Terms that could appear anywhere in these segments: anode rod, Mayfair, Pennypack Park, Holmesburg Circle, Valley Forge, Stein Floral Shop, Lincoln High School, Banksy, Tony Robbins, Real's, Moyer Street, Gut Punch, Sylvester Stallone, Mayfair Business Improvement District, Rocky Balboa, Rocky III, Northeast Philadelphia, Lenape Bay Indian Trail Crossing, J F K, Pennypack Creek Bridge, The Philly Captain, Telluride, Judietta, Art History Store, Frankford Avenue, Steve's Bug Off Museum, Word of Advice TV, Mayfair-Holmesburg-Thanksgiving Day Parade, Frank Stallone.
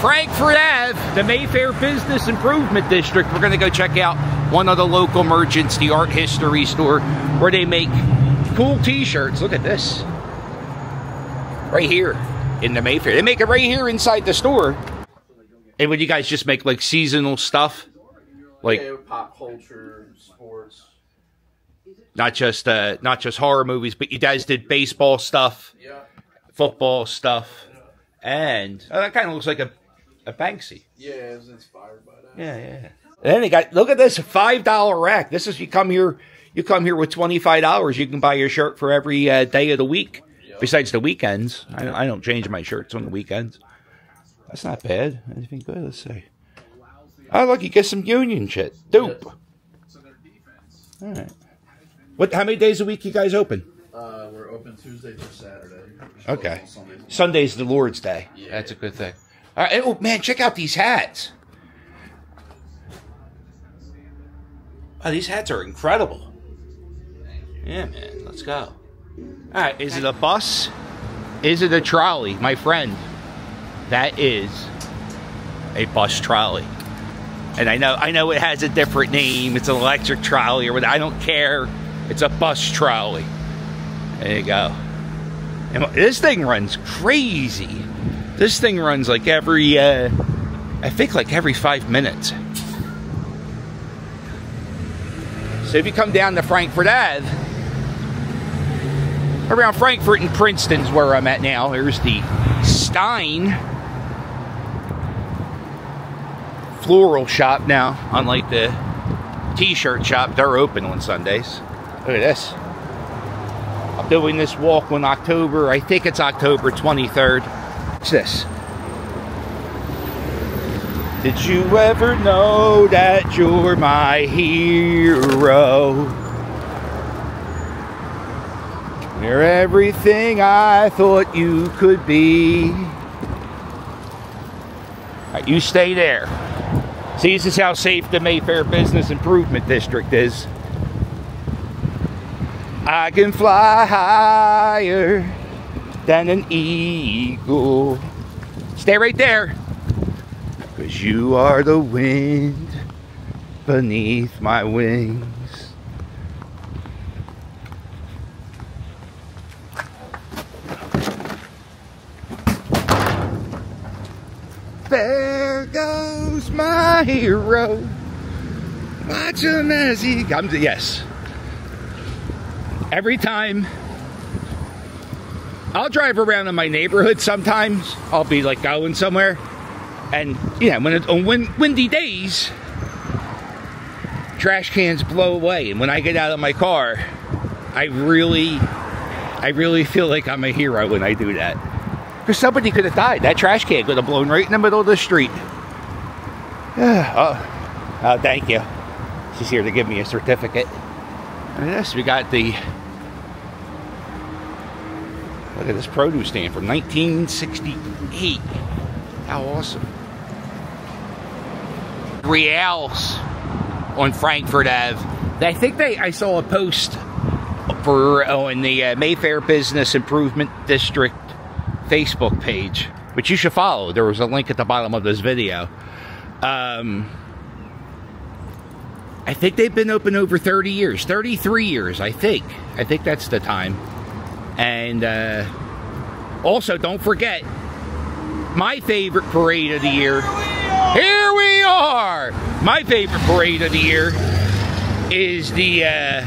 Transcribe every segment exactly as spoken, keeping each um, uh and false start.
Frankford Avenue, the Mayfair Business Improvement District. We're going to go check out one of the local merchants, the Art History Store, where they make cool t-shirts. Look at this. Right here in the Mayfair. They make it right here inside the store. And would you guys just make like seasonal stuff? Like yeah, pop culture, sports. Not just uh, not just horror movies, but you guys did baseball stuff, yeah. Football stuff, and oh, that kind of looks like a, a Banksy. Yeah, it was inspired by that. Yeah, yeah. And then they got, look at this, five dollar rack. This is, you come here, you come here with twenty-five dollars, you can buy your shirt for every uh, day of the week, yep. Besides the weekends. I, I don't change my shirts on the weekends. That's not bad. Anything good? Let's see. Oh, look, you get some union shit. Dope. All right. What? How many days a week you guys open? Uh, we're open Tuesday through Saturday. Okay. Sundays. Sunday's the Lord's Day. Yeah. That's a good thing. All right. Oh, man, check out these hats. Oh, these hats are incredible. Yeah, man. Let's go. All right. Is it a bus? Is it a trolley, my friend? That is a bus trolley. And I know, I know it has a different name. It's an electric trolley or whatever. I don't care. It's a bus trolley. There you go. And this thing runs crazy. This thing runs like every, uh, I think like every five minutes. So if you come down to Frankford Avenue, around Frankfort and Princeton's where I'm at now. Here's the Stein Floral Shop now. Unlike the t-shirt shop, they're open on Sundays. Look at this. I'm doing this walk on October, I think it's October twenty-third. What's this? Did you ever know that you're my hero? You're everything I thought you could be. All right, you stay there. See, this is how safe the Mayfair Business Improvement District is. I can fly higher than an eagle. Stay right there. 'Cause you are the wind beneath my wings. There goes my hero. Watch him as he comes. Yes. Every time I'll drive around in my neighborhood, sometimes I'll be like going somewhere, and yeah, when it's on wind, windy days, trash cans blow away, and when I get out of my car, I really, I really feel like I'm a hero when I do that, because somebody could have died. That trash can could have blown right in the middle of the street. oh, oh, thank you. She's here to give me a certificate. And this, we got the. Look at this produce stand from nineteen sixty-eight. How awesome. Real's on Frankford Avenue. I think they, I saw a post for on the uh, Mayfair Business Improvement District Facebook page, which you should follow. There was a link at the bottom of this video. Um, I think they've been open over thirty years, thirty-three years, I think. I think that's the time. And uh, also, don't forget, my favorite parade of the year. Here we are! My favorite parade of the year is the uh,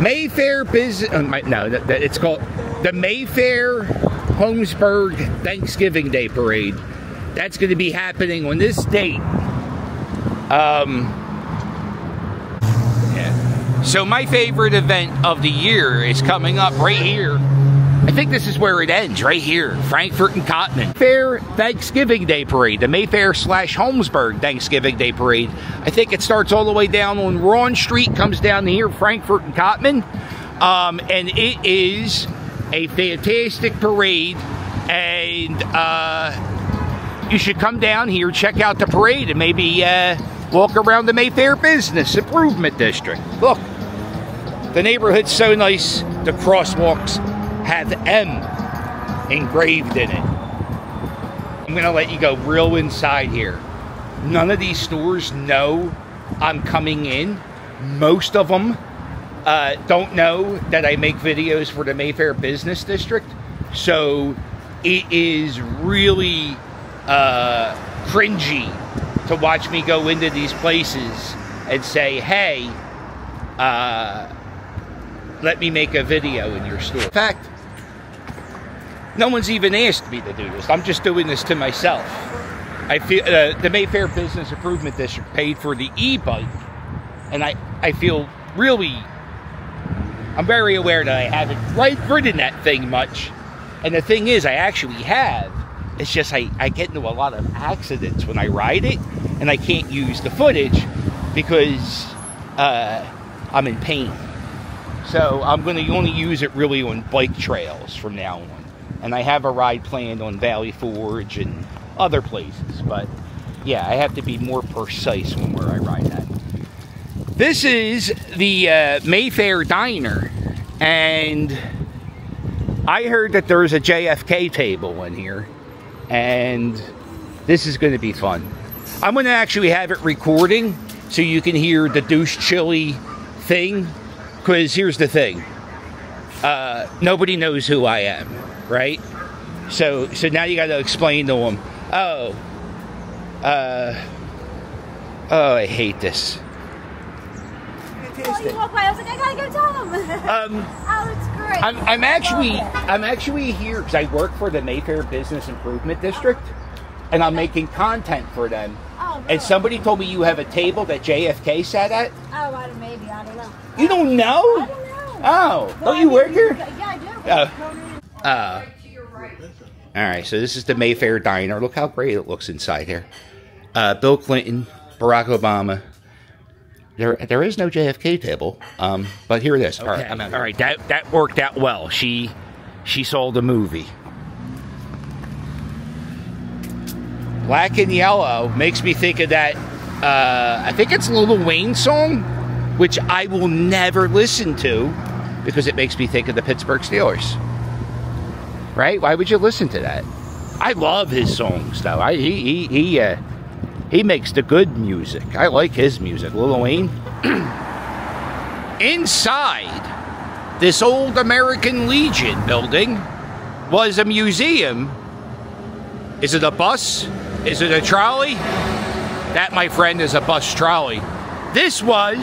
Mayfair Business... Oh, my, no, that, that, it's called the Mayfair-Holmesburg Thanksgiving Day Parade. That's going to be happening on this date. Um... So my favorite event of the year is coming up right here. I think this is where it ends, right here. Frankfort and Cotman. Mayfair Thanksgiving Day Parade. The Mayfair slash Holmesburg Thanksgiving Day Parade. I think it starts all the way down on Rowan Street, comes down to here, Frankfort and Cotman. Um, and it is a fantastic parade. And uh, you should come down here, check out the parade, and maybe uh, walk around the Mayfair Business Improvement District. Look. The neighborhood's so nice, the crosswalks have M engraved in it. I'm gonna let you go real inside here. None of these stores know I'm coming in. Most of them uh, don't know that I make videos for the Mayfair Business District. So it is really uh, cringy to watch me go into these places and say, hey, uh, let me make a video in your store. In fact, no one's even asked me to do this. I'm just doing this to myself. I feel uh, the Mayfair Business Improvement District paid for the e-bike, and I, I feel really, I'm very aware that I haven't right ridden that thing much. And the thing is, I actually have. It's just I, I get into a lot of accidents when I ride it, and I can't use the footage because uh, I'm in pain. So I'm going to only use it really on bike trails from now on. And I have a ride planned on Valley Forge and other places. But yeah, I have to be more precise when where I ride that. This is the uh, Mayfair Diner. And I heard that there's a J F K table in here. And this is going to be fun. I'm going to actually have it recording so you can hear the douche chili thing. Because here's the thing. Uh, nobody knows who I am. Right? So so now you got to explain to them, oh, uh, oh, I hate this. Oh, you walk by, I was like, I gotta go tell them. Um, oh, it's great. I'm, I'm actually, I'm actually here because I work for the Mayfair Business Improvement District, and I'm making content for them. Oh, really? And somebody told me you have a table that J F K sat at. Oh, I don't, maybe, I don't know. You don't know? I don't know. Oh, well, don't you I mean, work here? Yeah, I do. Uh, Uh, Alright, so this is the Mayfair Diner. Look how great it looks inside here. Uh, Bill Clinton, Barack Obama. There there is no J F K table, um, but here it is. Okay. Alright, all right, that, that worked out well. She, she sold a movie. Black and Yellow makes me think of that, uh, I think it's Lil Wayne song, which I will never listen to because it makes me think of the Pittsburgh Steelers. Right? Why would you listen to that? I love his songs, though. I, he he he uh, he makes the good music. I like his music, Lil Wayne. Inside this old American Legion building was a museum. Is it a bus? Is it a trolley? That, my friend, is a bus trolley. This was.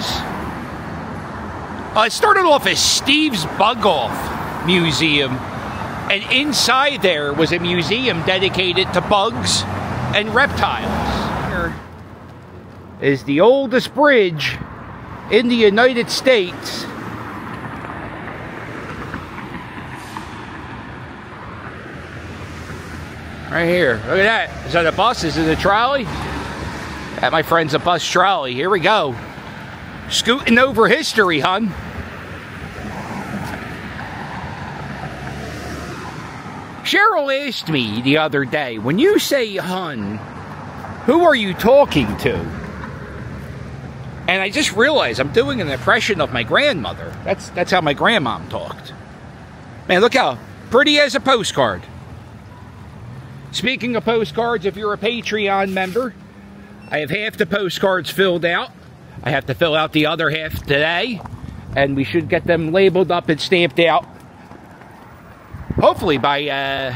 Uh, it started off as Steve's Bug Off Museum. And inside there was a museum dedicated to bugs and reptiles. Here is the oldest bridge in the United States. Right here. Look at that. Is that a bus? Is it a trolley? That, my friend's, a bus trolley. Here we go. Scooting over history, hun. Cheryl asked me the other day, when you say hun, who are you talking to? And I just realized I'm doing an impression of my grandmother. That's that's how my grandmom talked. Man, look how pretty as a postcard. Speaking of postcards, if you're a Patreon member, I have half the postcards filled out. I have to fill out the other half today. And we should get them labeled up and stamped out. Hopefully by uh,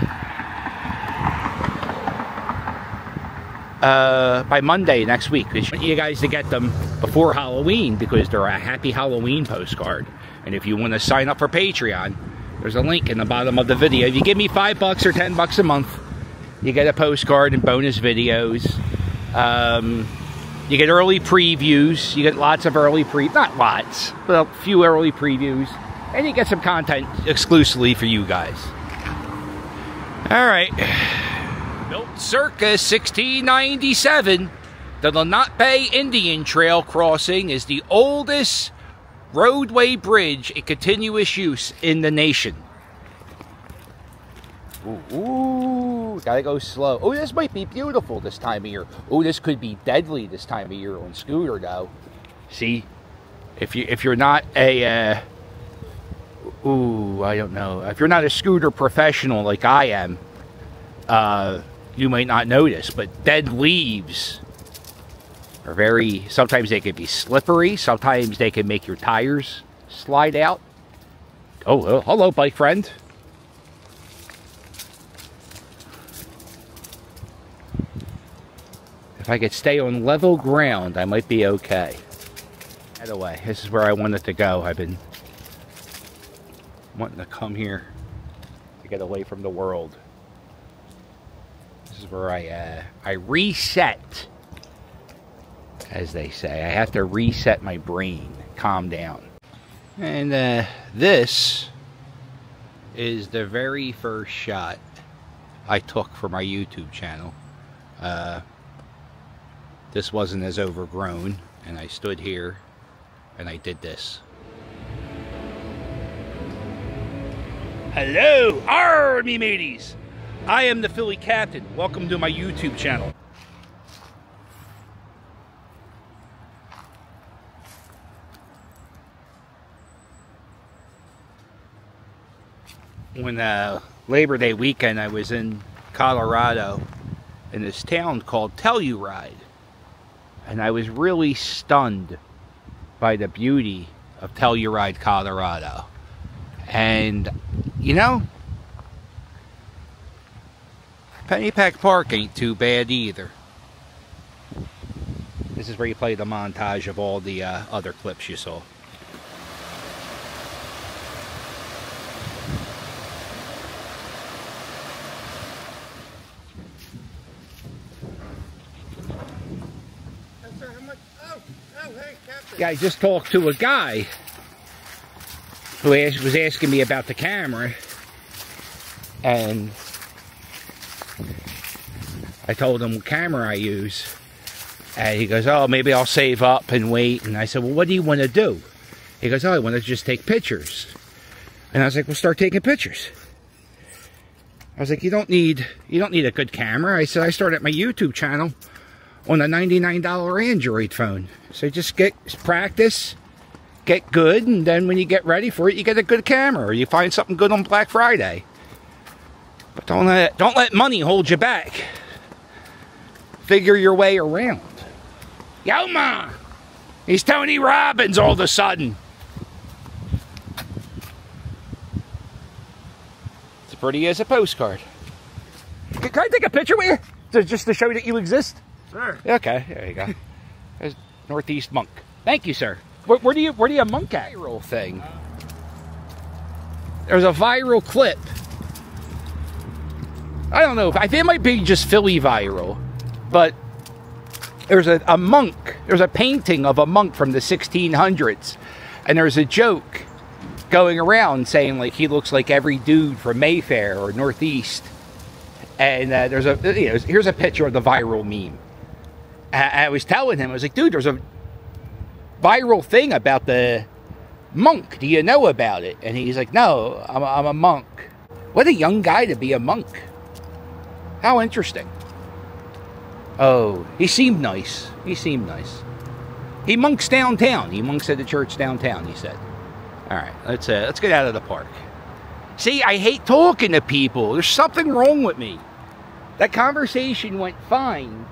uh, by Monday next week. I want you guys to get them before Halloween because they're a Happy Halloween postcard. And if you want to sign up for Patreon, there's a link in the bottom of the video. If you give me five bucks or ten bucks a month, you get a postcard and bonus videos. Um, you get early previews. You get lots of early pre not lots, but a few early previews. And you get some content exclusively for you guys. Alright. Built circa sixteen ninety-seven, the Lenape Bay Indian Trail Crossing is the oldest roadway bridge in continuous use in the nation. Ooh, ooh, gotta go slow. Oh, this might be beautiful this time of year. Oh, this could be deadly this time of year on scooter, though. See? If, you, if you're not a... Uh, Ooh, I don't know. If you're not a scooter professional like I am, uh, you might not notice, but dead leaves are very, sometimes they can be slippery, sometimes they can make your tires slide out. Oh, uh, hello, bike friend. If I could stay on level ground, I might be okay. By the way, this is where I wanted to go. I've been wanting to come here to get away from the world. This is where I, uh, I reset, as they say. I have to reset my brain, calm down. And uh, this is the very first shot I took for my YouTube channel. Uh, this wasn't as overgrown, and I stood here and I did this. Hello, army mateys! I am the Philly Captain. Welcome to my YouTube channel. When uh, Labor Day weekend, I was in Colorado in this town called Telluride, and I was really stunned by the beauty of Telluride, Colorado. And, you know, Pennypack Park ain't too bad either. This is where you play the montage of all the uh, other clips you saw. Yeah, I just talked to a guy who asked, was asking me about the camera, and I told him what camera I use, and he goes, oh, maybe I'll save up and wait. And I said, well, what do you want to do? He goes, oh, I want to just take pictures. And I was like, well, start taking pictures. I was like, you don't need, you don't need a good camera. I said, I started my YouTube channel on a ninety-nine dollar Android phone. So just get practice, get good, and then when you get ready for it, you get a good camera, or you find something good on Black Friday. But don't let, don't let money hold you back. Figure your way around. Yo, ma! He's Tony Robbins all of a sudden. It's pretty as a postcard. Can I take a picture with you? Just to show that you exist? Sure. Okay, there you go. There's Northeast Monk. Thank you, sir. Where, where do you where do you monk at? Viral thing. There's a viral clip. I don't know. I think it might be just Philly viral, but there's a, a monk. There's a painting of a monk from the sixteen hundreds, and there's a joke going around saying like he looks like every dude from Mayfair or Northeast. And uh, there's a you know, here's a picture of the viral meme. I was telling him, I was like, dude, there's a viral thing about the monk. Do you know about it? And he's like, no, I'm a, I'm a monk. What a young guy to be a monk. How interesting. Oh, he seemed nice. He seemed nice. He monks downtown. He monks at the church downtown, he said. All right, let's, uh, let's get out of the park. See, I hate talking to people. There's something wrong with me. That conversation went fine.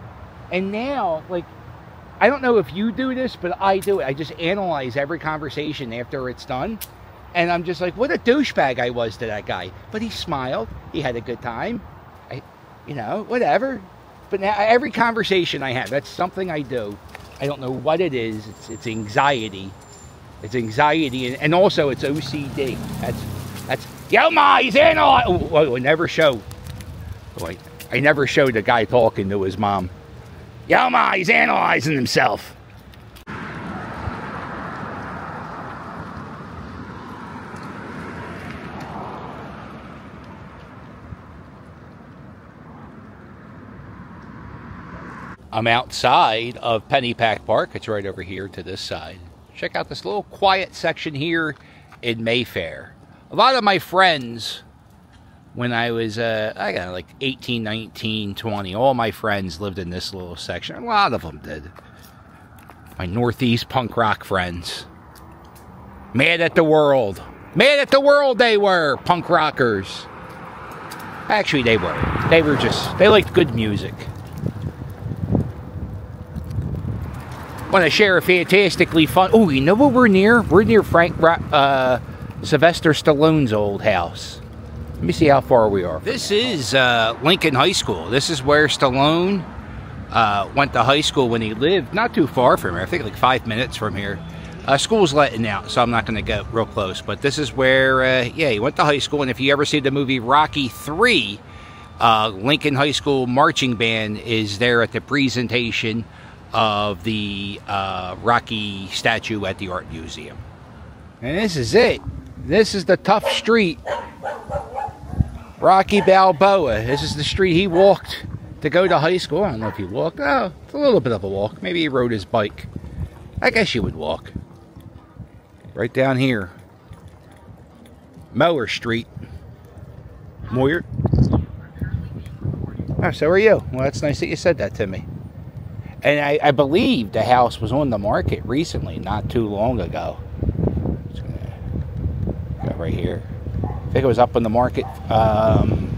And now, like, I don't know if you do this, but I do it. I just analyze every conversation after it's done. And I'm just like, what a douchebag I was to that guy. But he smiled. He had a good time. I, you know, whatever. But now every conversation I have, that's something I do. I don't know what it is. It's, it's anxiety. It's anxiety. And, and also, it's O C D. That's, that's, yo, ma, he's analyzing. Oh, I never show. Oh, I, I never showed the guy talking to his mom. Yo, ma, he's analyzing himself. I'm outside of Pennypack Park. It's right over here to this side. Check out this little quiet section here in Mayfair. A lot of my friends, when I was, uh, I got like eighteen, nineteen, twenty, all my friends lived in this little section. A lot of them did. My Northeast punk rock friends. Mad at the world. Mad at the world they were, punk rockers. Actually, they weren't. They were just, they liked good music. Want to share a fantastically fun... Oh, you know what we're near? We're near Frank... Uh, Sylvester Stallone's old house. Let me see how far we are. This is uh, Lincoln High School. This is where Stallone uh, went to high school when he lived. Not too far from here. I think like five minutes from here. Uh, school's letting out, so I'm not going to get real close. But this is where, uh, yeah, he went to high school. And if you ever see the movie Rocky three, uh, Lincoln High School marching band is there at the presentation of the uh, Rocky statue at the Art Museum. And this is it. This is the tough street. Rocky Balboa. This is the street he walked to go to high school. I don't know if he walked. Oh, it's a little bit of a walk. Maybe he rode his bike. I guess you would walk. Right down here. Moyer Street. Moyer. Oh, so are you. Well, that's nice that you said that to me. And I, I believe the house was on the market recently, not too long ago. Just gonna go right here. I think it was up on the market. Um,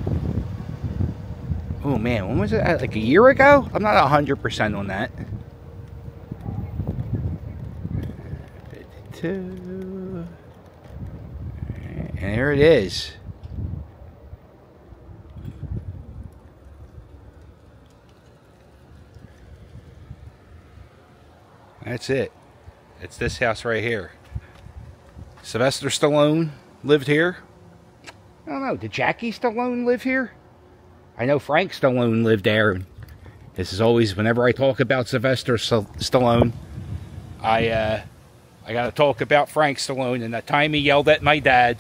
oh, man. When was it? Like a year ago? I'm not one hundred percent on that. fifty-two. And here it is. That's it. It's this house right here. Sylvester Stallone lived here. I don't know. Did Jackie Stallone live here? I know Frank Stallone lived there. This is always, whenever I talk about Sylvester Stallone, I uh, I got to talk about Frank Stallone and the time he yelled at my dad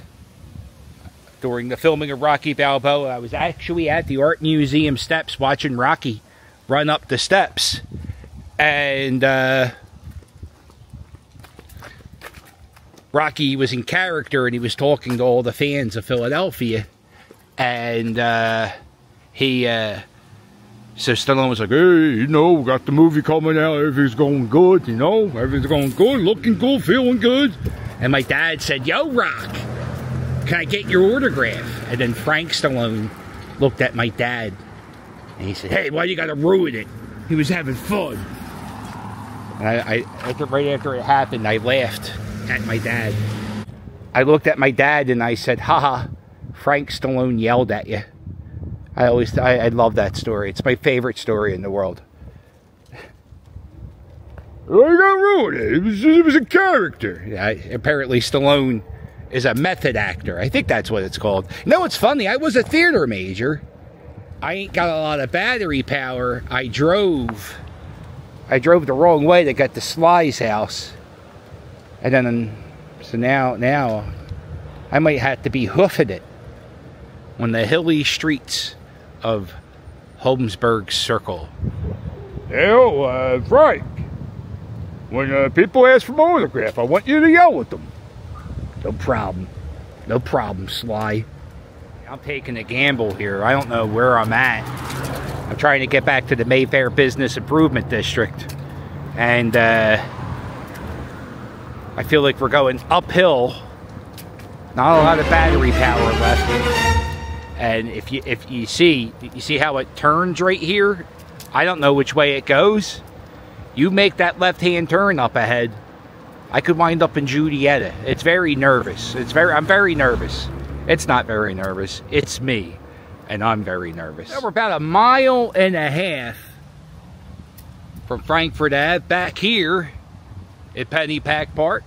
during the filming of Rocky Balboa. I was actually at the Art Museum steps watching Rocky run up the steps. And, uh... Rocky was in character and he was talking to all the fans of Philadelphia, and uh, he uh, so Stallone was like, hey, you know, we got the movie coming out, everything's going good, you know, everything's going good, looking good, feeling good. And my dad said, yo, Rock, can I get your autograph? And then Frank Stallone looked at my dad and he said, hey, why you gotta ruin it? He was having fun. And I, I right after it happened, I laughed at my dad. I looked at my dad and I said, haha, Frank Stallone yelled at you. I always, I, I love that story. It's my favorite story in the world. Well, you got ruined it. It was, it was a character. I, apparently Stallone is a method actor. I think that's what it's called. No, it's funny. I was a theater major. I ain't got a lot of battery power. I drove. I drove the wrong way to get to Sly's house. And then, so now, now, I might have to be hoofing it on the hilly streets of Holmesburg Circle. Yo, uh, Frank, when uh, people ask for my autograph, I want you to yell at them. No problem. No problem, Sly. I'm taking a gamble here. I don't know where I'm at. I'm trying to get back to the Mayfair Business Improvement District. And, uh... I feel like we're going uphill. Not a lot of battery power left. And if you if you see you see how it turns right here, I don't know which way it goes. You make that left-hand turn up ahead, I could wind up in Judietta. It's very nervous. It's very I'm very nervous. It's not very nervous. It's me, and I'm very nervous. Now we're about a mile and a half from Frankford Avenue back here at Pennypack Park.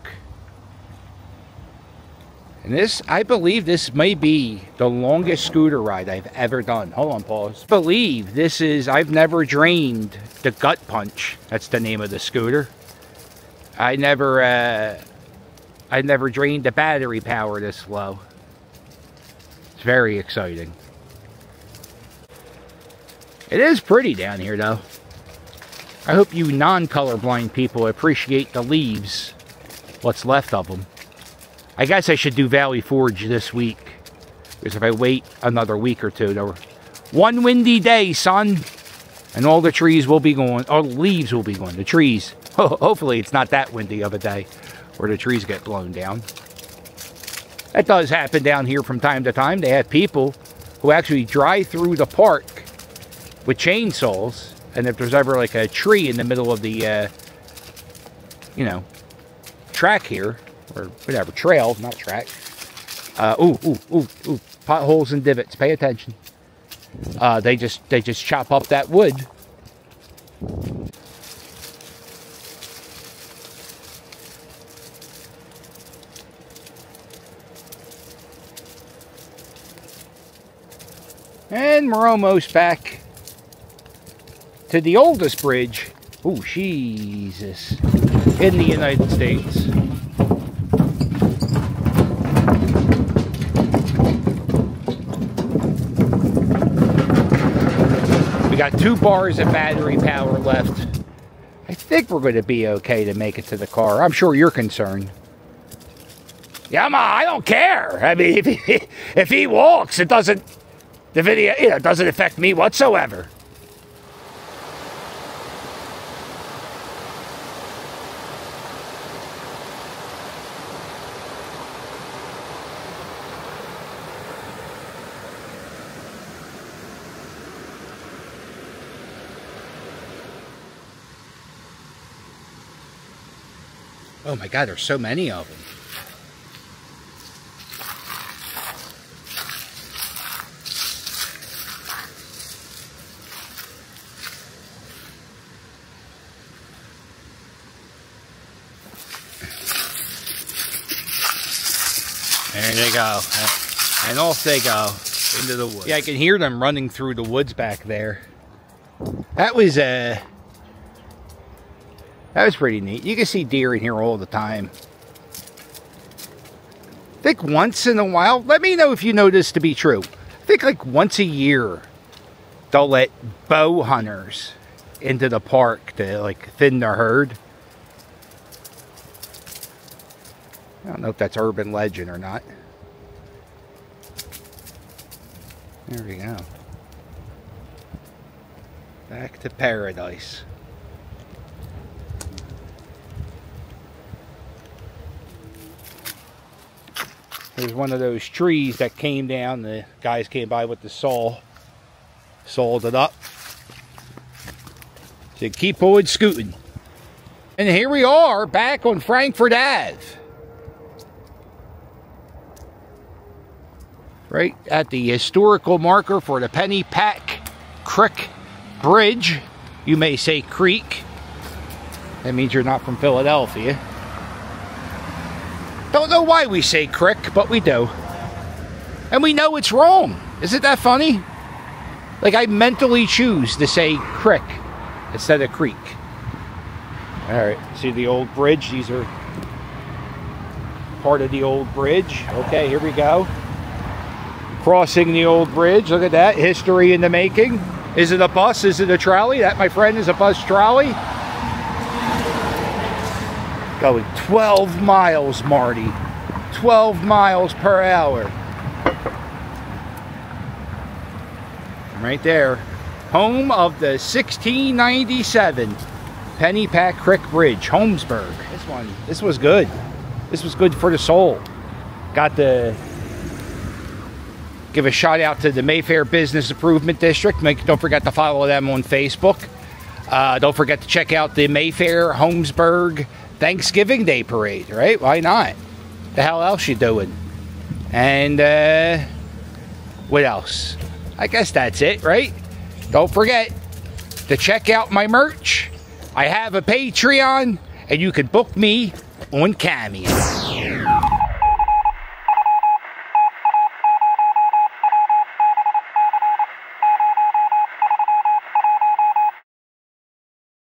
And this, I believe this may be the longest scooter ride I've ever done. Hold on, pause. I believe this is, I've never drained the Gut Punch. That's the name of the scooter. I never, uh, I never drained the battery power this low. It's very exciting. It is pretty down here, though. I hope you non-colorblind people appreciate the leaves, what's left of them. I guess I should do Valley Forge this week, because if I wait another week or two, there were one windy day, son, and all the trees will be gone, all the leaves will be gone, the trees. Hopefully it's not that windy of a day where the trees get blown down. That does happen down here from time to time. They have people who actually drive through the park with chainsaws, and if there's ever like a tree in the middle of the, uh, you know, track here, or whatever, trail, not track. Uh, ooh, ooh, ooh, ooh, potholes and divots, pay attention. Uh, they just, they just chop up that wood. And we're almost back to the oldest bridge, oh Jesus, in the United States. We got two bars of battery power left. I think we're going to be okay to make it to the car. I'm sure you're concerned. Yeah, I'm, I don't care. I mean, if he, if he walks, it doesn't, the video, you know, doesn't affect me whatsoever. Oh my God, there's so many of them. There they go. And off they go into the woods. Yeah, I can hear them running through the woods back there. That was a... Uh... That was pretty neat. You can see deer in here all the time. I think once in a while, let me know if you know this to be true. I think like once a year, they'll let bow hunters into the park to like thin their herd. I don't know if that's urban legend or not. There we go. Back to paradise. There's one of those trees that came down. The guys came by with the saw, sawed it up. Said, keep on scooting. And here we are back on Frankford Avenue. Right at the historical marker for the Pennypack Creek Bridge. You may say creek. That means you're not from Philadelphia. Don't know why we say crick, but we do. And we know it's wrong. Isn't that funny? Like, I mentally choose to say crick instead of creek. All right, see the old bridge? These are part of the old bridge. Okay, here we go. Crossing the old bridge. Look at that. History in the making. Is it a bus? Is it a trolley? That, my friend, is a bus trolley. Going twelve miles, Marty. twelve miles per hour. Right there. Home of the sixteen ninety-seven Pennypack Creek Bridge, Holmesburg. This one, this was good. This was good for the soul. Got to give a shout out to the Mayfair Business Improvement District. Make, don't forget to follow them on Facebook. Uh, don't forget to check out the Mayfair-Holmesburg Thanksgiving Day Parade, right? Why not? The hell else you doing? And, uh, what else? I guess that's it, right? Don't forget to check out my merch. I have a Patreon, and you can book me on Cameo.